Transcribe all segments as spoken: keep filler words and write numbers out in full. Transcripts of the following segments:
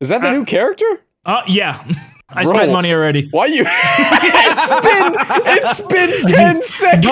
Is that the uh, new character? Uh, yeah. I Bro, spent money already. Why you? it's been it's been ten seconds.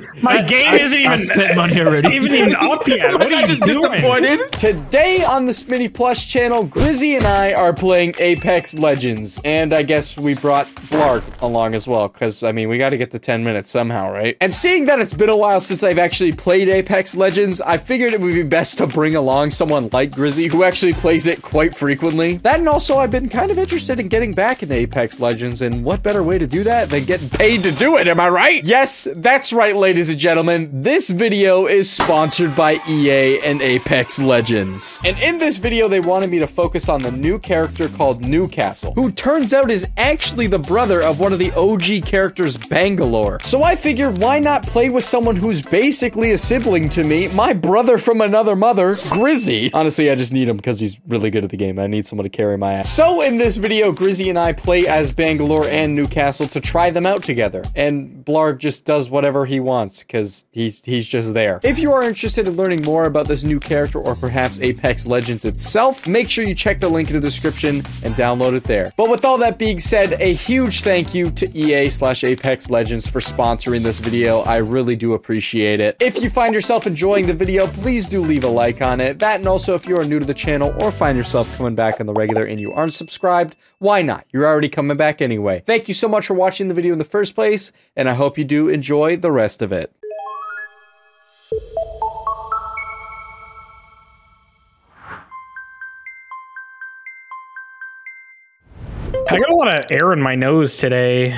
No, I, my I, game I, isn't I, even I spent money already. Even even up yet. What are you doing? Today on the Smitty Plus channel, Grizzy and I are playing Apex Legends, and I guess we brought Blark along as well, because I mean we got to get to ten minutes somehow, right? And seeing that it's been a while since I've actually played Apex Legends, I figured it would be best to bring along someone like Grizzy who actually plays it quite frequently. That and also I've been kind of interested in getting back in Apex Legends, and what better way to do that than getting paid to do it, am I right? Yes, that's right, ladies and gentlemen. This video is sponsored by E A and Apex Legends. And in this video, they wanted me to focus on the new character called Newcastle, who turns out is actually the brother of one of the O G characters, Bangalore. So I figured, why not play with someone who's basically a sibling to me, my brother from another mother, Grizzy. Honestly, I just need him because he's really good at the game. I need someone to carry my ass. So in this video, Grizzy and I I play as Bangalore and Newcastle to try them out together. And Blarg just does whatever he wants because he's, he's just there. If you are interested in learning more about this new character or perhaps Apex Legends itself, make sure you check the link in the description and download it there. But with all that being said, a huge thank you to E A slash Apex Legends for sponsoring this video. I really do appreciate it. If you find yourself enjoying the video, please do leave a like on it. That and also if you are new to the channel or find yourself coming back on the regular and you aren't subscribed, why not? You're already coming back anyway. Thank you so much for watching the video in the first place, and I hope you do enjoy the rest of it. I got a lot of air in my nose today.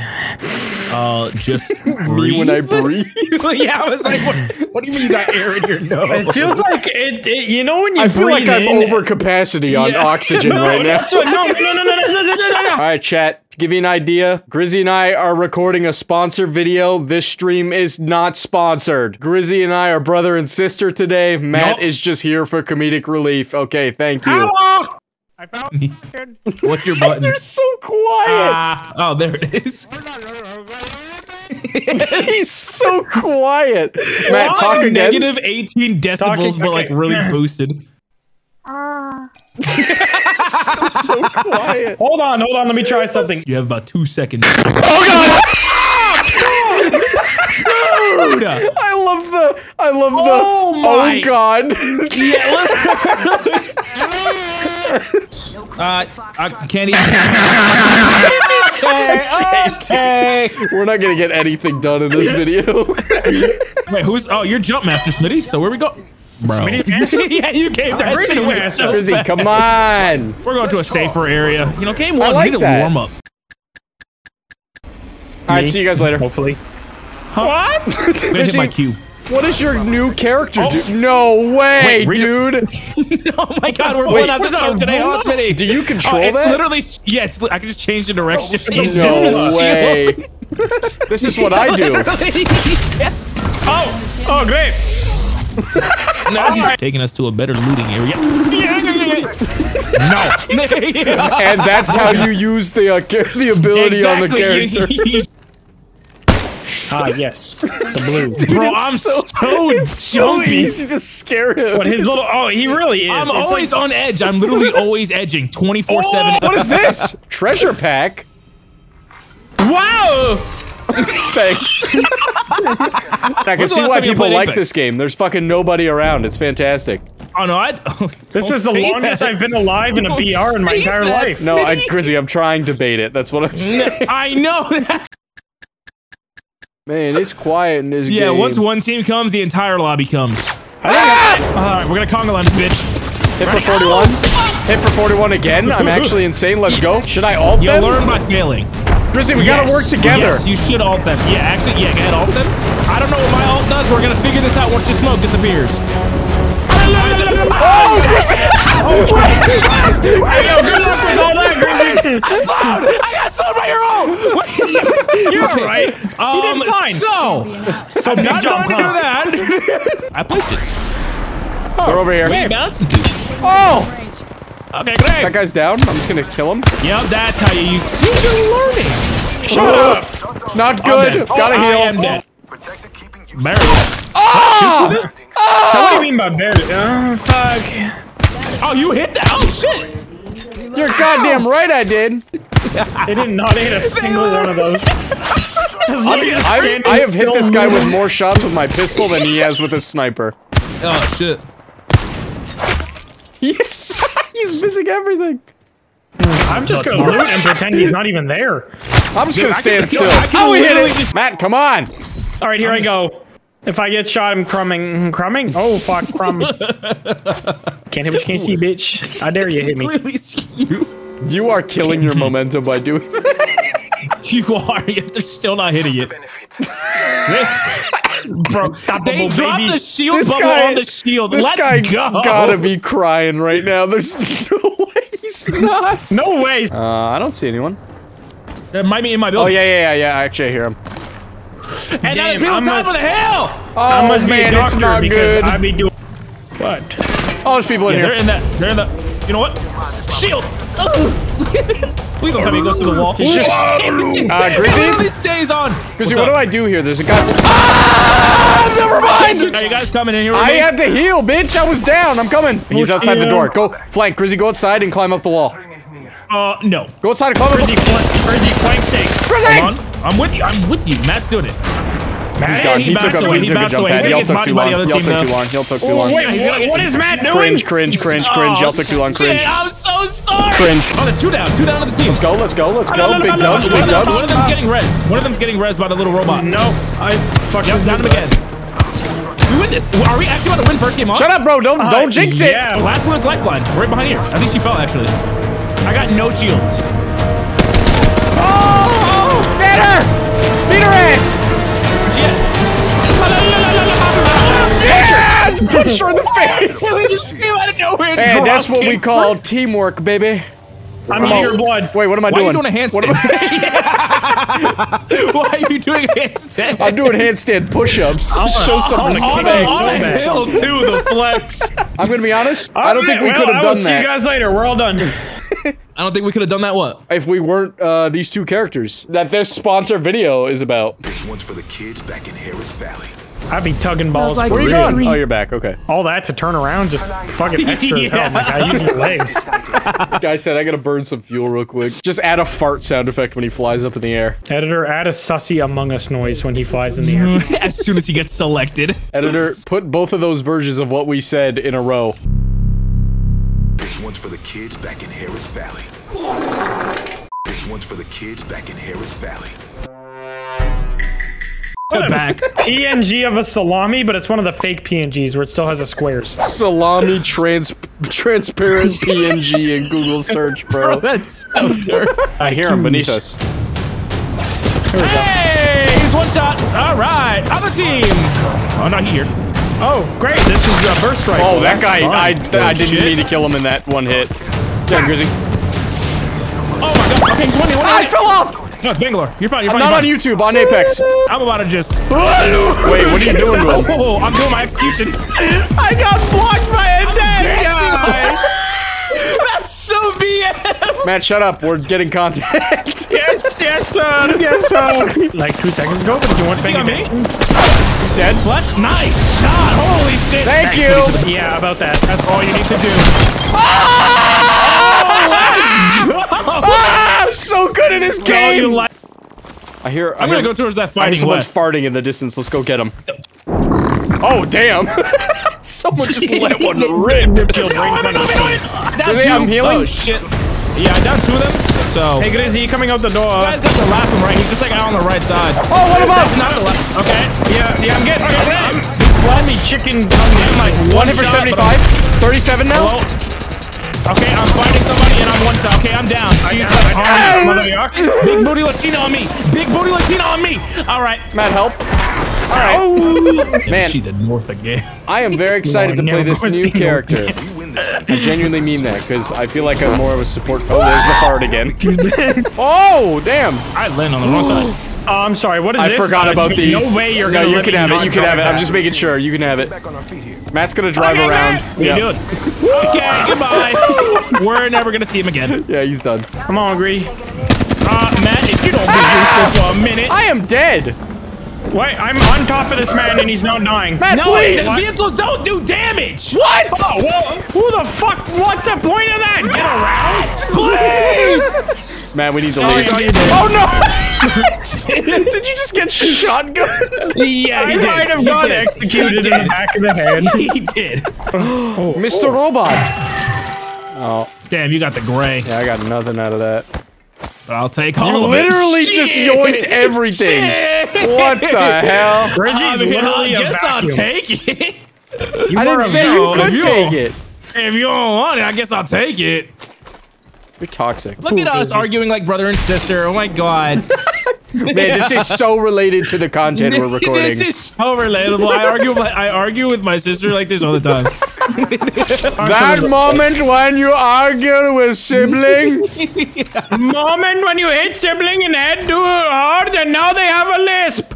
Uh, just me when I breathe. Yeah, I was like, what, what do you mean that air in your nose? It feels like it. it you know when you. I feel like I'm in, over capacity on yeah. oxygen no, right now. What, no, no, no, no, no, no, no, no, no. All right, chat. To give you an idea, Grizzy and I are recording a sponsor video. This stream is not sponsored. Grizzy and I are brother and sister today. Matt nope. is just here for comedic relief. Okay, thank you. Hello! I found me. What's your button? They're so quiet. Uh, oh, there it is. He's so quiet. Matt, well, talk again. Negative eighteen decibels, Talking, but okay. like really boosted. Ah. Still so quiet. Hold on, hold on. Let me try something. You have about two seconds. Oh god! I love the. I love oh the. My. Oh god. Yeah. Uh, I can't even. Okay, okay. We're not gonna get anything done in this video. Wait, who's? Oh, you're jump master, Smitty. So where we go? Bro. Yeah, you gave that Grizzy away. So Grizzy, come on. We're going to a safer area. You know, game one. I like we need that. a warm up. All right, see you guys later. Hopefully. Huh? What? Grizzy, my cube. What is your new character oh. do? No way, Wait, dude! Oh my god, we're going out this out today, huh, Smitty? Do you control oh, it's that? literally, yeah, it's li I can just change the direction. Oh, no just, way! This is what I do. Yeah. Oh, oh great! No, he's taking us to a better looting area. No! And that's how you use the uh, the ability exactly. on the character. Ah, yes. It's a blue. Dude, Bro, it's I'm so, so It's jumpy. so easy to scare him. But his little, oh, he really is. I'm it's always like, on edge. I'm literally always edging twenty-four seven. Oh, what is this? Treasure pack? Wow! Thanks. I can see why people like Apex? this game. There's fucking nobody around. It's fantastic. Oh, no, I... Oh, this is the longest that. I've been alive in a B R in my entire that, life. No, I, Grizzy, I'm trying to bait it. That's what I'm saying. I know that. Man, it's quiet in this yeah, game. Yeah, once one team comes, the entire lobby comes. Ah! Alright, we're gonna conga lunge, bitch. Hit for forty-one. Oh! Hit for forty-one again. I'm actually insane. Let's go. Should I ult You'll them? You'll learn by failing. Grizzy, we yes. gotta work together. Yes, you should ult them. Yeah, actually, yeah, go ahead, ult them. I don't know what my ult does. We're gonna figure this out once the smoke disappears. Oh, Grizzy! Hey, yo, good luck with all that, Grizzy! I found it! I got sold by your own! You're alright. Um, you fine. So, so not going to do that. I placed it. Oh, they're over here. Wait, oh! Okay, great. That guy's down. I'm just going to kill him. Yep, that's how you use it. You're learning. Shut oh. up. Not good. Oh, Gotta I heal. I am dead. Buried. Oh! Oh! What do you mean by buried? Oh, fuck. Oh, you hit that. Oh, shit. You're goddamn right I did. They did not hit a single one of those. I, I have hit this guy with more shots with my pistol than he has with his sniper. Oh, shit. Yes, he's missing everything. I'm just gonna loot and pretend he's not even there. I'm just Dude, gonna stand still. Oh, we hit it! Matt, come on! Alright, here um, I go. If I get shot, I'm crumbing. Crumbing? Oh, fuck, crumb. Can't hit what you can't see, bitch. I dare you hit me. You, you are killing your momentum by doing that. You are, yet they're still not hitting it. Bro, stop they dropped baby. the shield this bubble guy, on the shield. This Let's guy go. gotta be crying right now. There's no way he's not. No way. Uh, I don't see anyone. That might be in my building. Oh, yeah, yeah, yeah, yeah. Actually, I hear him. And Damn, now the people on top of the hill! Oh, must man, be it's not good. I be doing what? Oh, there's people in yeah, here. They're in that. They're in the. You know what? Shield! Please don't tell me he goes through the wall. He's just. Uh, Grizzy? He stays on. Grizzy, what do I do here? There's a guy. Ah! Never mind! Are you guys coming in here? I had to heal, bitch. I was down. I'm coming. He's outside the door. Go, flank. Grizzy, go outside and climb up the wall. Uh, no. Go outside and climb up the wall. Grizzy, flank stake. Grizzy! I'm with you. I'm with you. Matt's doing it. Matt, he's gone. He, he took a, he he took a jump pad. Y'all took too long. Y'all took too long. Y'all took too long. Wait, what is Matt doing? Cringe, cringe, cringe, cringe. Y'all took too long. Cringe. I'm so sorry. Cringe. Oh, there's two down. Two down on the team. Let's go. Let's go. Let's go. Big dubs. Big dubs. One of them's getting res. One of them's getting res by the little robot. No. I fucking down him again. We win this. Are we actually about to win first game on? Shut up, bro. Don't don't jinx it. Yeah. Last one is Lifeline. Right behind here. I think she fell actually. I got no shields. Beat her! Beat her ass! Yeah! Push her in the face! We just came out of nowhere and hey, that's what we call for... teamwork, baby. I'm eating your blood. Wait, what am I Why doing? Why are you doing a handstand? I... Why are you doing a handstand? I'm doing handstand push-ups. Show some respect. On the hill to the flex. I'm gonna be honest. I don't think we could have done that. See you guys later. We're all done. I don't think we could have done that. What? If we weren't uh, these two characters that this sponsor video is about. This one's for the kids back in Harris Valley. I'd be tugging balls. Like, where are you going? Really? Oh, you're back. Okay. All that to turn around, just fucking extra as hell. Like, I use your legs. Guy said I gotta burn some fuel real quick. Just add a fart sound effect when he flies up in the air. Editor, add a sussy Among Us noise when he flies in the air. As soon as he gets selected. Editor, put both of those versions of what we said in a row. This one's for the kids back in Harris Valley. This one's for the kids back in Harris Valley. What back. P N G of a salami, but it's one of the fake P N Gs where it still has the squares. Salami trans transparent P N G in Google search, bro. Bro that's so good. I hear him beneath us. Hey, he's one shot. All right, other team. Oh, not here. Oh, great. This is a burst rifle. Oh, that that's guy. I, I, I didn't shit. mean to kill him in that one hit. Yeah, ah. Grizzy. Oh my God. Okay, twenty, twenty, twenty. I fell off. No, it's Bangalore. You're fine. You're fine. I'm not on YouTube. On Apex. I'm about to just. Wait, what are you doing to him? Whoa, I'm doing my execution. I got blocked by a dead guy. That's so B M. Matt, shut up. We're getting content. Yes, yes, sir. Yes, sir. Like two seconds ago, but you want to me? He's dead. What? Nice. God, holy shit. Thank you. Yeah, about that. That's all you need to do. Oh, let's go. I'm so good at this game! No, I hear- I I'm hear, gonna go towards that fighting I hear someone's west. farting in the distance, let's go get him. Oh, damn! Someone just let one rip! I'm healing? Oh, shit. Yeah, I downed two of them, so... Hey, Grizzy, you coming out the door. You guys got the last one right, he's just like out on the right side. Oh, what about? That's not the left. Okay. Yeah, yeah, I'm getting- I'm getting him! He's flying me chicken- I'm like one hit for seventy-five? thirty-seven now? Hello? Okay, I'm fighting somebody and I'm one shot. Okay, I'm down. I got it. I got it. Big booty Latina on me. Big booty Latina on me. All right. Matt, help. All right. Oh. Man. She did north again. I am very excited no, to play this new character. I genuinely mean that because I feel like I'm more of a support. Oh, there's the fart again. Oh, damn. I land on the wrong side. Oh, I'm sorry. What is I this? I forgot about no these. No way you're no, gonna. No, you can have it. You can have it. I'm just making sure. You can have it. Matt's gonna drive okay, around. Matt. Yeah. What are you doing? Okay, goodbye. We're never gonna see him again. Yeah, he's done. I'm hungry. Uh, Matt, if you don't do this for a minute, I am dead. Wait, I'm on top of this man and he's not dying. Matt, no, please! What? Vehicles don't do damage! What? Oh, well, who the fuck? What's the point of that? Get around! Please! Man, we need to Sorry, leave. No, oh no! just, did you just get shotgunned? Yeah, I did. might have he got did. executed in the back of the head. He did. Oh, Mister Oh. Robot! Oh. Damn, you got the gray. Yeah, I got nothing out of that. But I'll take all you literally of it. just Shit. yoinked everything. Shit. What the hell? Grizzy's literally I guess a I'll take it. I didn't say you could you take it. If you don't want it, I guess I'll take it. You're toxic. Look Ooh, at us Grizzy. arguing like brother and sister. Oh my god. Man, this is so related to the content we're recording. This is so relatable. I argue with, I argue with my sister like this all the time. That moment when you argue with sibling. Yeah. Moment when you hit sibling and head too hard and now they have a lisp.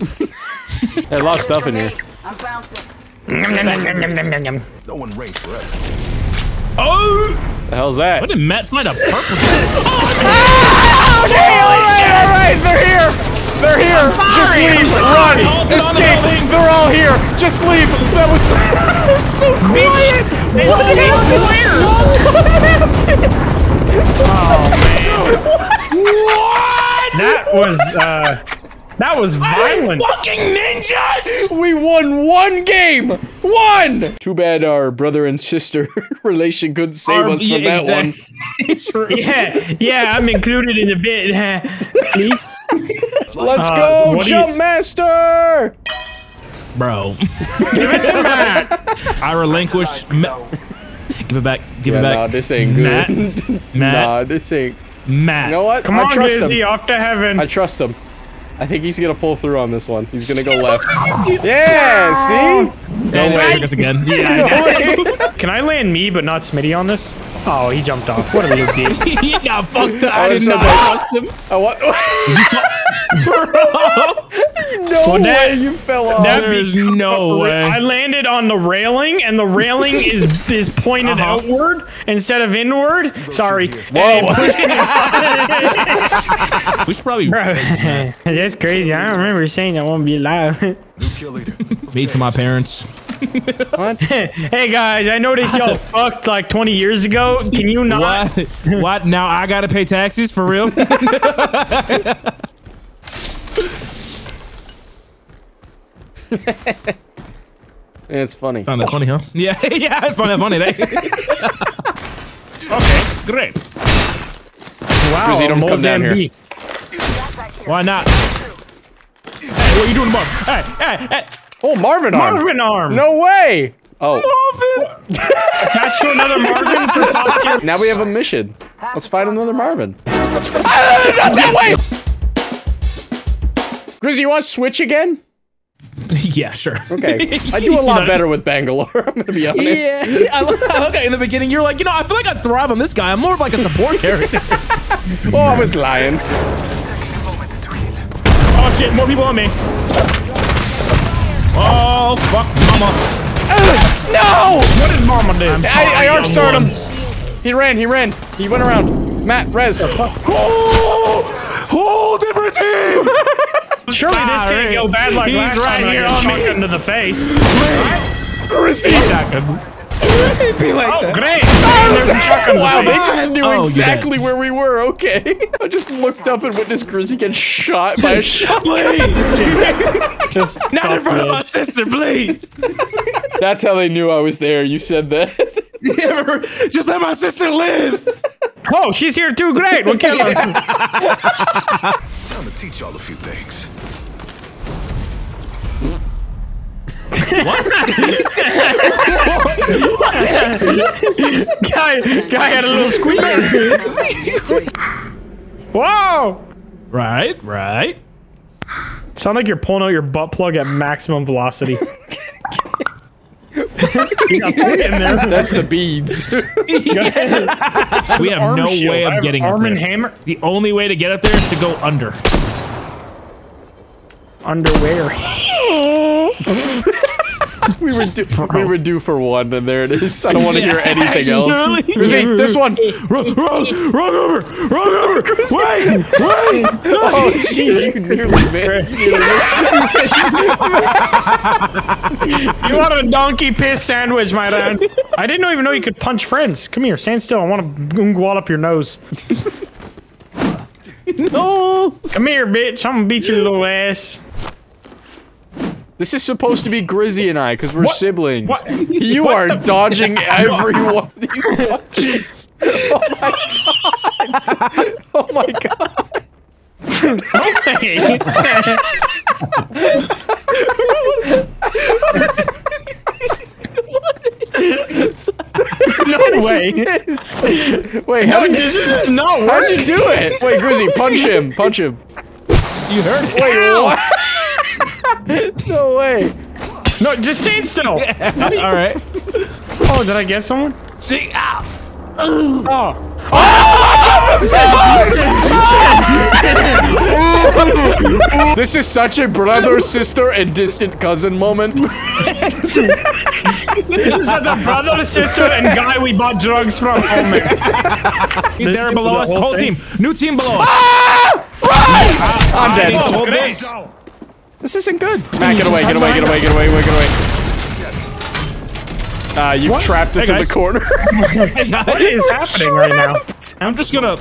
There's a lot of stuff in here. I'm bouncing. No one raised forever. Oh! The hell's that? What did Matt find a purple? Oh, ah, okay, all right, all right, they're here. They're here. Just leave. Run. Escape. They're all here. Just leave. That was, that was so quiet. What happened? What happened? Oh man. What? That was uh, that was violent. Fucking ninjas. We won one game. One! Too bad our brother and sister relation couldn't save our, us from yeah, that exactly. one. yeah, yeah, I'm included in the bit. Please. Let's uh, go, Jump Master! Bro. Give it to Matt. I relinquish. Ma give it back. Give yeah, it back. Nah, this ain't good. Matt. Matt. Nah, this ain't. Matt. You know what? Come I on, trust Grizzy, him. off to heaven. I trust him. I think he's gonna pull through on this one. He's gonna go left. Yeah, see? No way, I again. Yeah, I know. Can I land me but not Smitty on this? Oh, he jumped off. What a little dude. He got fucked up. I, I did so not trust him. I want No well, that, way you fell off. There's no way. I landed on the railing and the railing is is pointed uh-huh. outward instead of inward. Go Sorry. Whoa. We should probably That's crazy. I don't remember saying I won't be alive. New kill leader. Me to my parents. What? Hey guys, I noticed y'all fucked like twenty years ago. Can you not? What? What? Now I gotta pay taxes for real? It's funny. Found that funny, huh? Yeah, yeah, I found that funny. Okay, great. Wow, Grizzy, don't come down here. Why not? Hey, what are you doing to Marvin? Hey, hey, hey! Oh, Marvin arm! Marvin arm! No way! Oh. Marvin! Attached to another Marvin for top tier. Now we have a mission. Let's find another Marvin. Not that way! Grizzy, you want to switch again? Yeah, sure. Okay. I do a lot better with Bangalore, I'm gonna be honest. Yeah, I love how, okay, in the beginning, you're like, you know, I feel like I thrive on this guy. I'm more of like a support character. Oh, I was lying. Oh shit, more people on me. Oh, fuck mama. Uh, no! What did mama do? I, I arc started him. He ran, he ran. He went around. Matt, Rez. Oh! Whole different team! Surely ah, this can't right. go bad like He's last right time here on me. Shotgun to the face. Grizzy! Be like oh, that. great! Oh, wow, they just knew oh, exactly yeah. where we were, okay. I just looked up and witnessed Grizzy get shot by a shotgun. Just Not in front of my sister, please! That's how they knew I was there, you said that. Yeah, just let my sister live! Oh, she's here too, great! We'll kill her. Time to teach y'all a few things. What? guy, guy had a little squeaker. Whoa! Right, right. Sound like you're pulling out your butt plug at maximum velocity. That's the beads. We have no shield. way of getting arm up and there. hammer. The only way to get up there is to go under. Underwear. We were due, we were due for one, and there it is. I don't want to yeah, hear anything else. Grizzy, this one. Wrong, wrong, wrong over, wrong over. Wait, wait. Oh, jeez, you nearly missed. You want a donkey piss sandwich, my man? I didn't even know you could punch friends. Come here, stand still. I want to wall up your nose. No. Come here, bitch. I'm gonna beat your little ass. This is supposed to be Grizzy and I, because we're what? siblings. What? You what are dodging every one of these punches. Oh my god! Oh my god! No way! Wait, how no, did this is just not work? How'd you do it? Wait, Grizzy, punch him! Punch him! You heard it? Wait, ow. What? No way. No, just stand still. Yeah. All right. Oh, did I get someone? See? Ow. Oh. Oh, oh, oh. This is such a brother, sister, and distant cousin moment. This is such a brother, sister, and guy we bought drugs from. Oh, man. They're below us, the whole team. New team below us. Ah! Ah! I'm dead. Hold this. This isn't good. Matt, get away, get away, get away, get away, get away, get away. Uh, you've what? trapped us hey in the corner. What is happening right now? I'm just gonna...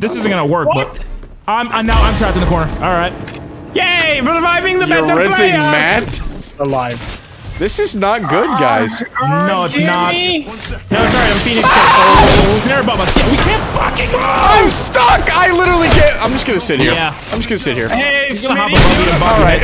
This isn't gonna work, what? but... I'm, I'm now I'm trapped in the corner. Alright. Yay! Reviving the better player! You're rizzing Matt? Alive. This is not good, guys. Uh, no, it's not. No, sorry, I'm Phoenix. Oh, they're above us. Yeah, we can't fucking go. I'm stuck. I literally can't. I'm just gonna sit here. Yeah. I'm just gonna sit here. Hey, Smitty. All right.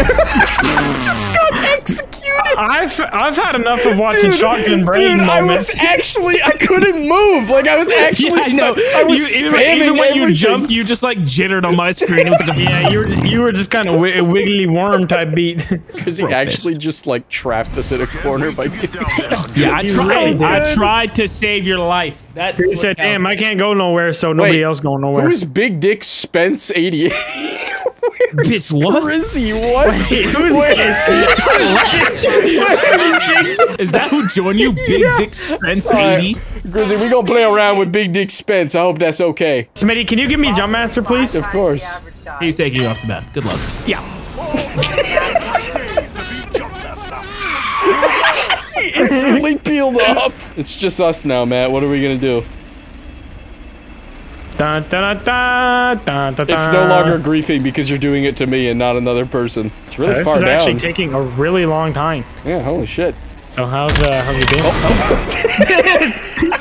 Just got executed. I've I've had enough of watching dude, shotgun brain dude, moments. Dude, I was actually I couldn't move. Like I was actually yeah, stuck. I, I was you, spamming even when everything. you jumped, you just like jittered on my screen. With the yeah, you were you were just kind of wi wiggly worm type beat. Because he actually just like trapped us in a corner by doing that. Yeah, I tried. So I tried to save your life. That he said, "Damn, I can't go nowhere, so nobody Wait, else going nowhere." Who's Big Dick Spence eighty-eight? Where's what? Grizzy? What? Wait, who's Wait. Is that who joined you, Big yeah. Dick Spence eighty? Right. Grizzy, we gonna play around with Big Dick Spence. I hope that's okay. Smitty, can you give me Jumpmaster, please? Of course. He's taking you off the bat. Good luck. Yeah. He instantly peeled up. It's just us now, Matt. What are we gonna do? Dun, dun, dun, dun, dun, it's no longer griefing because you're doing it to me and not another person. It's really yeah, far down. This is actually taking a really long time. Yeah, holy shit. So how's uh, how's your game? Oh, oh.